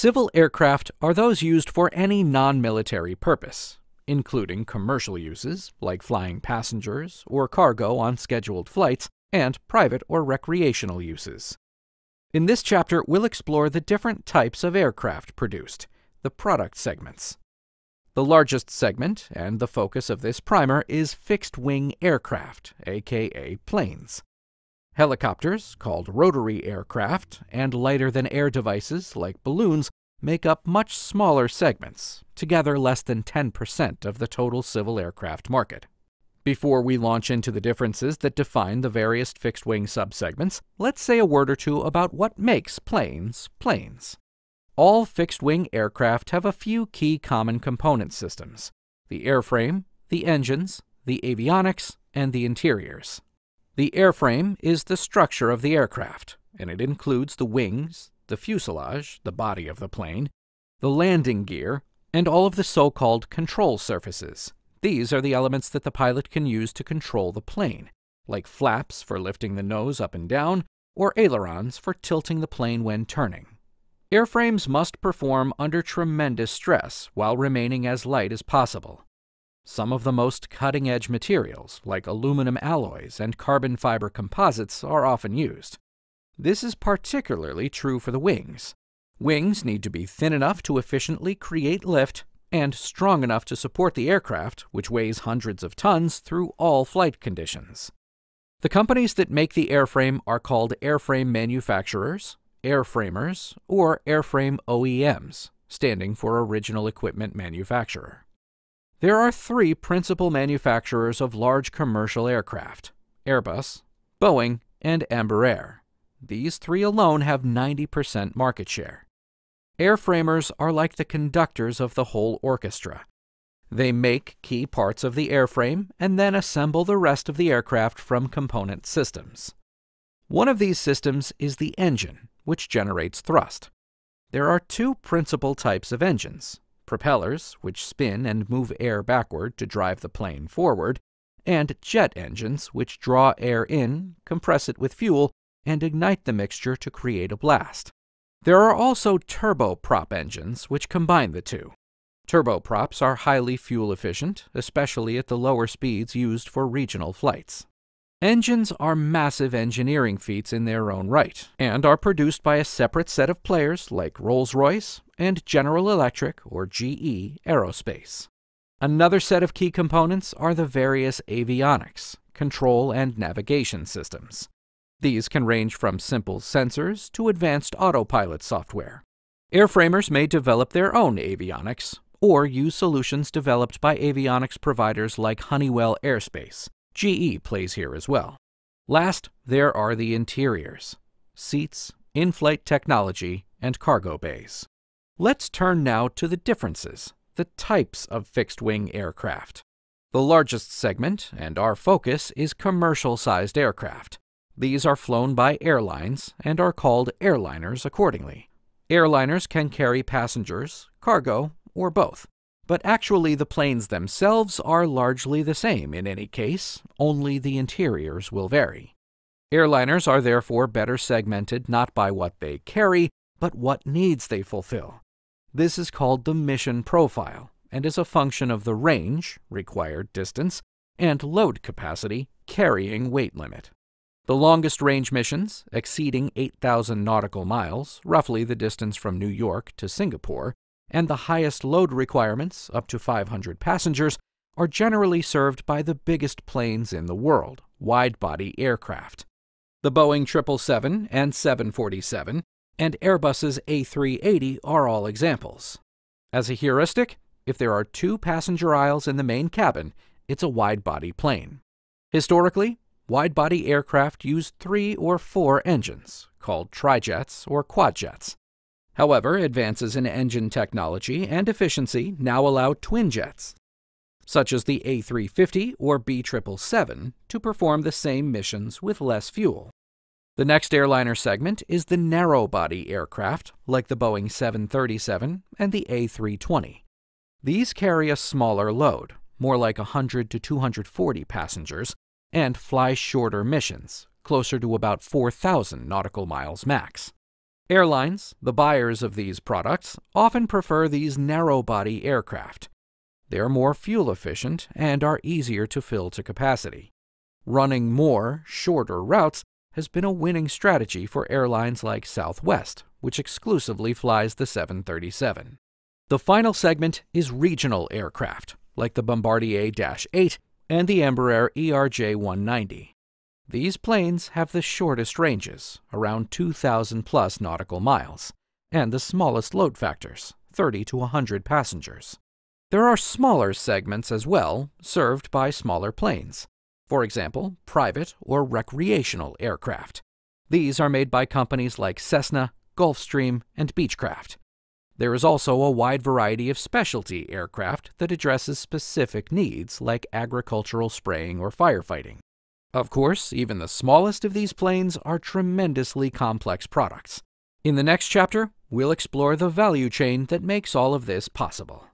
Civil aircraft are those used for any non-military purpose, including commercial uses, like flying passengers or cargo on scheduled flights, and private or recreational uses. In this chapter, we'll explore the different types of aircraft produced, the product segments. The largest segment, and the focus of this primer, is fixed-wing aircraft, aka planes. Helicopters, called rotary aircraft, and lighter-than-air devices, like balloons, make up much smaller segments, together less than 10% of the total civil aircraft market. Before we launch into the differences that define the various fixed-wing subsegments, let's say a word or two about what makes planes, planes. All fixed-wing aircraft have a few key common component systems: the airframe, the engines, the avionics, and the interiors. The airframe is the structure of the aircraft, and it includes the wings, the fuselage, the body of the plane, the landing gear, and all of the so-called control surfaces. These are the elements that the pilot can use to control the plane, like flaps for lifting the nose up and down, or ailerons for tilting the plane when turning. Airframes must perform under tremendous stress while remaining as light as possible. Some of the most cutting-edge materials, like aluminum alloys and carbon fiber composites, are often used. This is particularly true for the wings. Wings need to be thin enough to efficiently create lift and strong enough to support the aircraft, which weighs hundreds of tons, through all flight conditions. The companies that make the airframe are called airframe manufacturers, airframers, or airframe OEMs, standing for Original Equipment Manufacturer. There are three principal manufacturers of large commercial aircraft: Airbus, Boeing, and Embraer. These three alone have 90% market share. Airframers are like the conductors of the whole orchestra. They make key parts of the airframe and then assemble the rest of the aircraft from component systems. One of these systems is the engine, which generates thrust. There are two principal types of engines: propellers, which spin and move air backward to drive the plane forward, and jet engines, which draw air in, compress it with fuel, and ignite the mixture to create a blast. There are also turboprop engines, which combine the two. Turboprops are highly fuel efficient, especially at the lower speeds used for regional flights. Engines are massive engineering feats in their own right, and are produced by a separate set of players like Rolls-Royce and General Electric, or GE, Aerospace. Another set of key components are the various avionics, control and navigation systems. These can range from simple sensors to advanced autopilot software. Airframers may develop their own avionics, or use solutions developed by avionics providers like Honeywell Aerospace. GE plays here as well. Last, there are the interiors: seats, in-flight technology, and cargo bays. Let's turn now to the differences, the types of fixed-wing aircraft. The largest segment, and our focus, is commercial-sized aircraft. These are flown by airlines and are called airliners accordingly. Airliners can carry passengers, cargo, or both. But actually, the planes themselves are largely the same in any case, only the interiors will vary. Airliners are therefore better segmented not by what they carry, but what needs they fulfill. This is called the mission profile, and is a function of the range, required distance, and load capacity, carrying weight limit. The longest-range missions, exceeding 8,000 nautical miles, roughly the distance from New York to Singapore, and the highest load requirements, up to 500 passengers, are generally served by the biggest planes in the world, wide-body aircraft. The Boeing 777 and 747 and Airbus's A380 are all examples. As a heuristic, if there are two passenger aisles in the main cabin, it's a wide-body plane. Historically, wide-body aircraft used 3 or 4 engines, called trijets or quadjets. However, advances in engine technology and efficiency now allow twin jets, such as the A350 or B777, to perform the same missions with less fuel. The next airliner segment is the narrow-body aircraft, like the Boeing 737 and the A320. These carry a smaller load, more like 100 to 240 passengers, and fly shorter missions, closer to about 4,000 nautical miles max. Airlines, the buyers of these products, often prefer these narrow-body aircraft. They are more fuel-efficient and are easier to fill to capacity. Running more, shorter routes has been a winning strategy for airlines like Southwest, which exclusively flies the 737. The final segment is regional aircraft, like the Bombardier Dash 8 and the Embraer ERJ 190. These planes have the shortest ranges, around 2,000-plus nautical miles, and the smallest load factors, 30 to 100 passengers. There are smaller segments as well, served by smaller planes. For example, private or recreational aircraft. These are made by companies like Cessna, Gulfstream, and Beechcraft. There is also a wide variety of specialty aircraft that addresses specific needs like agricultural spraying or firefighting. Of course, even the smallest of these planes are tremendously complex products. In the next chapter, we'll explore the value chain that makes all of this possible.